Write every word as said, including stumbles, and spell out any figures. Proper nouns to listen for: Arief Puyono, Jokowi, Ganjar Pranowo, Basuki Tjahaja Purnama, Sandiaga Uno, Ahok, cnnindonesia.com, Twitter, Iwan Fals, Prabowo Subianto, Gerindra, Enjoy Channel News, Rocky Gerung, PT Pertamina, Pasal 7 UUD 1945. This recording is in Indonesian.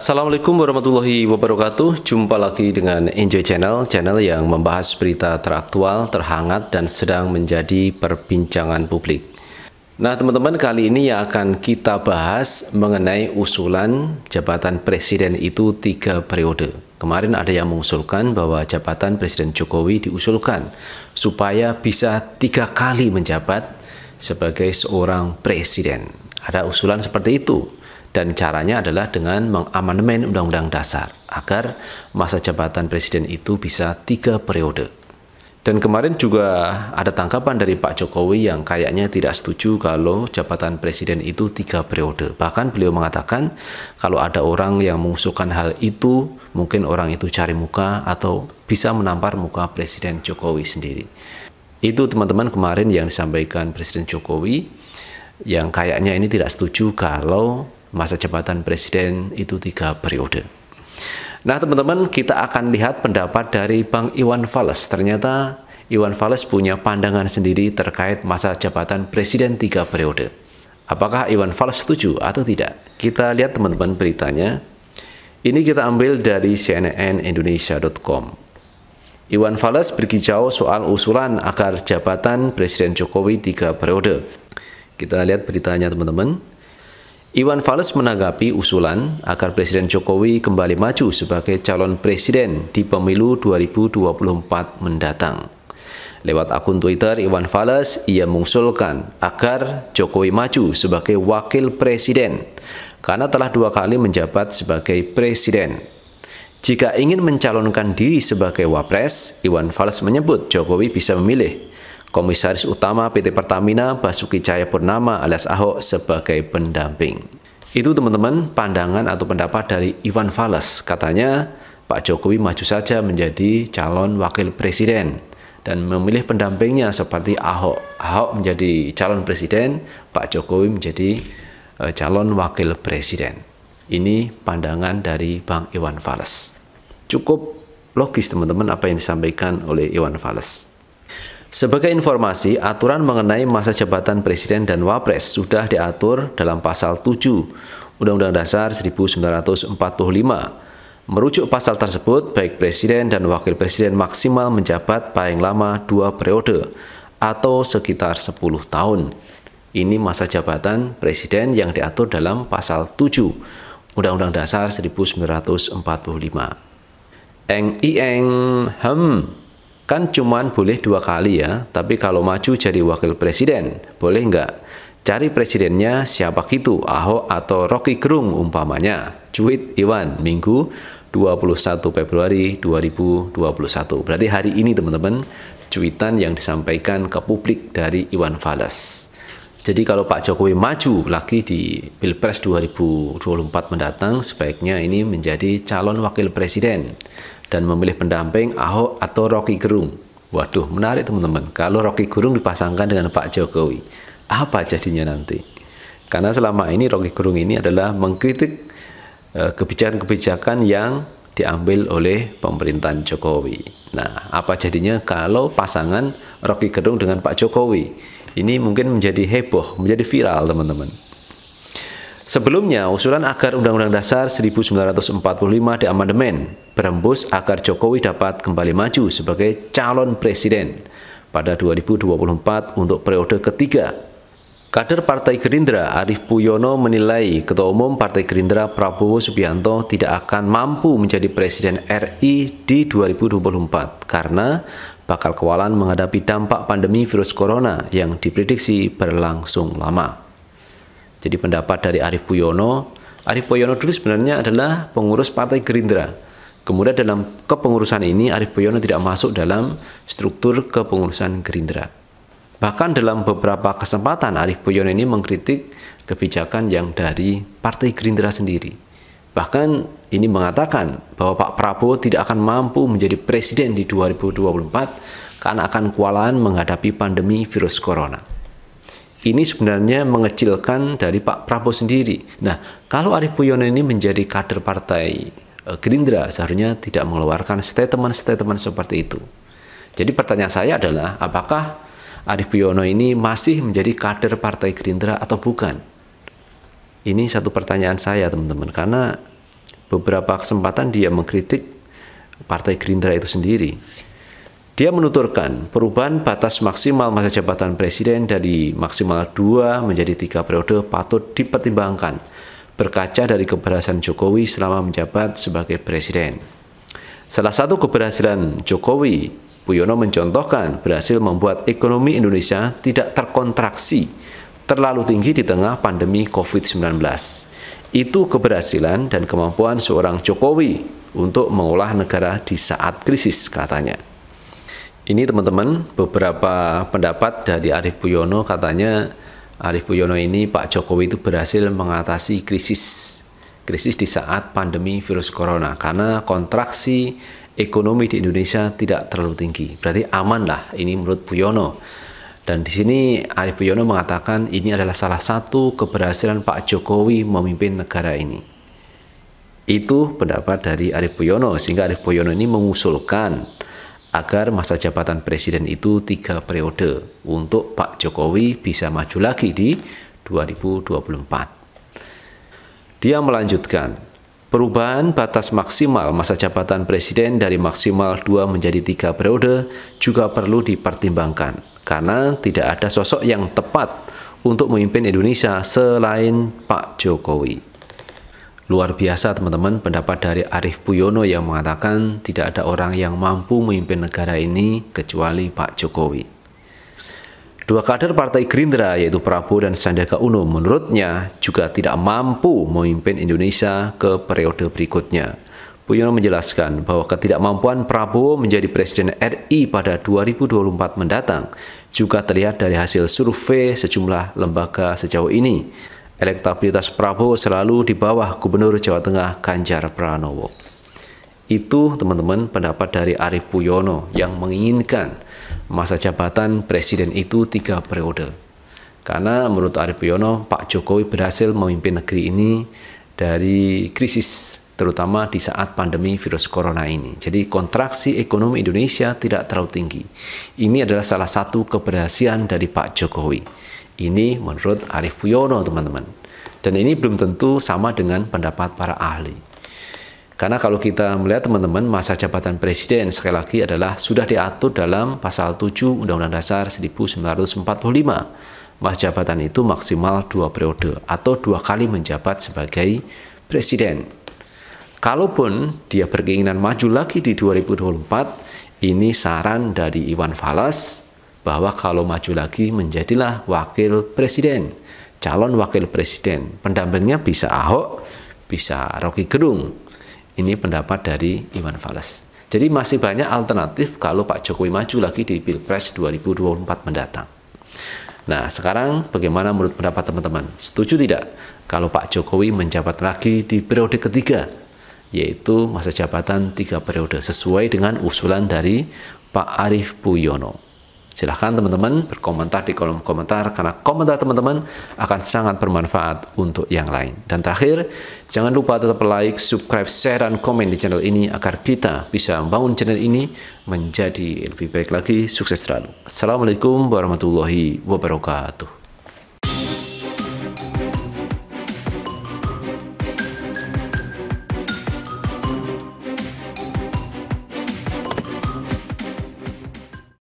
Assalamualaikum warahmatullahi wabarakatuh. Jumpa lagi dengan Enjoy Channel, channel yang membahas berita teraktual, terhangat, dan sedang menjadi perbincangan publik. Nah teman-teman, kali ini yang akan kita bahas mengenai usulan jabatan presiden itu tiga periode. Kemarin ada yang mengusulkan bahwa jabatan Presiden Jokowi diusulkan supaya bisa tiga kali menjabat sebagai seorang presiden. Ada usulan seperti itu. Dan caranya adalah dengan mengamandemen Undang-Undang Dasar agar masa jabatan presiden itu bisa tiga periode. Dan kemarin juga ada tanggapan dari Pak Jokowi yang kayaknya tidak setuju kalau jabatan presiden itu tiga periode. Bahkan beliau mengatakan kalau ada orang yang mengusulkan hal itu, mungkin orang itu cari muka atau bisa menampar muka Presiden Jokowi sendiri. Itu teman-teman kemarin yang disampaikan Presiden Jokowi yang kayaknya ini tidak setuju kalau masa jabatan presiden itu tiga periode. Nah teman-teman, kita akan lihat pendapat dari Bang Iwan Fals. Ternyata Iwan Fals punya pandangan sendiri terkait masa jabatan presiden tiga periode. Apakah Iwan Fals setuju atau tidak? Kita lihat teman-teman beritanya. Ini kita ambil dari c n n indonesia dot com. Iwan Fals berkicau soal usulan agar jabatan Presiden Jokowi tiga periode. Kita lihat beritanya teman-teman. Iwan Fals menanggapi usulan agar Presiden Jokowi kembali maju sebagai calon presiden di pemilu dua ribu dua puluh empat mendatang. Lewat akun Twitter, Iwan Fals ia mengusulkan agar Jokowi maju sebagai wakil presiden karena telah dua kali menjabat sebagai presiden. Jika ingin mencalonkan diri sebagai wapres, Iwan Fals menyebut Jokowi bisa memilih Komisaris Utama P T Pertamina Basuki Tjahaja Purnama alias Ahok sebagai pendamping. Itu teman-teman pandangan atau pendapat dari Iwan Fals. Katanya Pak Jokowi maju saja menjadi calon wakil presiden dan memilih pendampingnya seperti Ahok. Ahok menjadi calon presiden, Pak Jokowi menjadi calon wakil presiden. Ini pandangan dari Bang Iwan Fals. Cukup logis teman-teman apa yang disampaikan oleh Iwan Fals. Sebagai informasi, aturan mengenai masa jabatan presiden dan wapres sudah diatur dalam pasal tujuh Undang-Undang Dasar seribu sembilan ratus empat puluh lima. Merujuk pasal tersebut, baik presiden dan wakil presiden maksimal menjabat paling lama dua periode atau sekitar sepuluh tahun. Ini masa jabatan presiden yang diatur dalam pasal tujuh Undang-Undang Dasar seribu sembilan ratus empat puluh lima. Eng ieng hem. Kan cuman boleh dua kali ya, tapi kalau maju jadi wakil presiden, boleh nggak? Cari presidennya siapa gitu, Ahok atau Rocky Gerung umpamanya. Cuit Iwan, Minggu dua puluh satu Februari dua ribu dua puluh satu. Berarti hari ini teman-teman, cuitan yang disampaikan ke publik dari Iwan Fals. Jadi kalau Pak Jokowi maju lagi di Pilpres dua ribu dua puluh empat mendatang, sebaiknya ini menjadi calon wakil presiden dan memilih pendamping Ahok atau Rocky Gerung. Waduh, menarik teman-teman. Kalau Rocky Gerung dipasangkan dengan Pak Jokowi, apa jadinya nanti? Karena selama ini Rocky Gerung ini adalah mengkritik kebijakan-kebijakan yang diambil oleh pemerintahan Jokowi. Nah, apa jadinya kalau pasangan Rocky Gerung dengan Pak Jokowi? Ini mungkin menjadi heboh, menjadi viral teman-teman. Sebelumnya, usulan agar Undang-Undang Dasar seribu sembilan ratus empat puluh lima diamandemen berembus agar Jokowi dapat kembali maju sebagai calon presiden pada dua ribu dua puluh empat untuk periode ketiga. Kader Partai Gerindra Arief Puyono menilai Ketua Umum Partai Gerindra Prabowo Subianto tidak akan mampu menjadi presiden R I di dua ribu dua puluh empat karena bakal kewalahan menghadapi dampak pandemi virus corona yang diprediksi berlangsung lama. Jadi pendapat dari Arief Puyono, Arief Puyono dulu sebenarnya adalah pengurus Partai Gerindra. Kemudian dalam kepengurusan ini Arief Puyono tidak masuk dalam struktur kepengurusan Gerindra. Bahkan dalam beberapa kesempatan Arief Puyono ini mengkritik kebijakan yang dari Partai Gerindra sendiri. Bahkan ini mengatakan bahwa Pak Prabowo tidak akan mampu menjadi presiden di dua ribu dua puluh empat karena akan kewalahan menghadapi pandemi virus corona. Ini sebenarnya mengecilkan dari Pak Prabowo sendiri. Nah, kalau Arief Puyono ini menjadi kader Partai Gerindra, seharusnya tidak mengeluarkan statement-statement seperti itu. Jadi pertanyaan saya adalah, apakah Arief Puyono ini masih menjadi kader Partai Gerindra atau bukan? Ini satu pertanyaan saya, teman-teman, karena beberapa kesempatan dia mengkritik Partai Gerindra itu sendiri. Dia menuturkan perubahan batas maksimal masa jabatan presiden dari maksimal dua menjadi tiga periode patut dipertimbangkan berkaca dari keberhasilan Jokowi selama menjabat sebagai presiden. Salah satu keberhasilan Jokowi, Puyono mencontohkan, berhasil membuat ekonomi Indonesia tidak terkontraksi terlalu tinggi di tengah pandemi COVID sembilan belas. Itu keberhasilan dan kemampuan seorang Jokowi untuk mengolah negara di saat krisis, katanya. Ini teman-teman beberapa pendapat dari Arief Puyono, katanya Arief Puyono ini Pak Jokowi itu berhasil mengatasi krisis krisis di saat pandemi virus corona karena kontraksi ekonomi di Indonesia tidak terlalu tinggi. Berarti aman lah ini menurut Puyono. Dan di sini Arief Puyono mengatakan ini adalah salah satu keberhasilan Pak Jokowi memimpin negara ini. Itu pendapat dari Arief Puyono, sehingga Arief Puyono ini mengusulkan agar masa jabatan presiden itu tiga periode untuk Pak Jokowi bisa maju lagi di dua ribu dua puluh empat. Dia melanjutkan, perubahan batas maksimal masa jabatan presiden dari maksimal dua menjadi tiga periode juga perlu dipertimbangkan karena tidak ada sosok yang tepat untuk memimpin Indonesia selain Pak Jokowi. Luar biasa teman-teman pendapat dari Arief Puyono yang mengatakan tidak ada orang yang mampu memimpin negara ini kecuali Pak Jokowi. Dua kader Partai Gerindra yaitu Prabowo dan Sandiaga Uno menurutnya juga tidak mampu memimpin Indonesia ke periode berikutnya. Puyono menjelaskan bahwa ketidakmampuan Prabowo menjadi Presiden R I pada dua ribu dua puluh empat mendatang juga terlihat dari hasil survei sejumlah lembaga sejauh ini. Elektabilitas Prabowo selalu di bawah Gubernur Jawa Tengah Ganjar Pranowo. Itu teman-teman pendapat dari Arief Puyono yang menginginkan masa jabatan presiden itu tiga periode. Karena menurut Arief Puyono, Pak Jokowi berhasil memimpin negeri ini dari krisis, terutama di saat pandemi virus corona ini. Jadi kontraksi ekonomi Indonesia tidak terlalu tinggi. Ini adalah salah satu keberhasilan dari Pak Jokowi. Ini menurut Arief Puyono, teman-teman. Dan ini belum tentu sama dengan pendapat para ahli. Karena kalau kita melihat, teman-teman, masa jabatan presiden sekali lagi adalah sudah diatur dalam Pasal tujuh Undang-Undang Dasar seribu sembilan ratus empat puluh lima. Masa jabatan itu maksimal dua periode atau dua kali menjabat sebagai presiden. Kalaupun dia berkeinginan maju lagi di dua ribu dua puluh empat, ini saran dari Iwan Fals, bahwa kalau maju lagi menjadilah wakil presiden, calon wakil presiden. Pendampingnya bisa Ahok, bisa Rocky Gerung. Ini pendapat dari Iwan Fals. Jadi masih banyak alternatif kalau Pak Jokowi maju lagi di Pilpres dua ribu dua puluh empat mendatang. Nah, sekarang bagaimana menurut pendapat teman-teman? Setuju tidak kalau Pak Jokowi menjabat lagi di periode ketiga, yaitu masa jabatan tiga periode sesuai dengan usulan dari Pak Arief Puyono? Silahkan teman-teman berkomentar di kolom komentar karena komentar teman-teman akan sangat bermanfaat untuk yang lain. Dan terakhir, jangan lupa tetap like, subscribe, share, dan komen di channel ini agar kita bisa membangun channel ini menjadi lebih baik lagi. Sukses selalu. Assalamualaikum warahmatullahi wabarakatuh.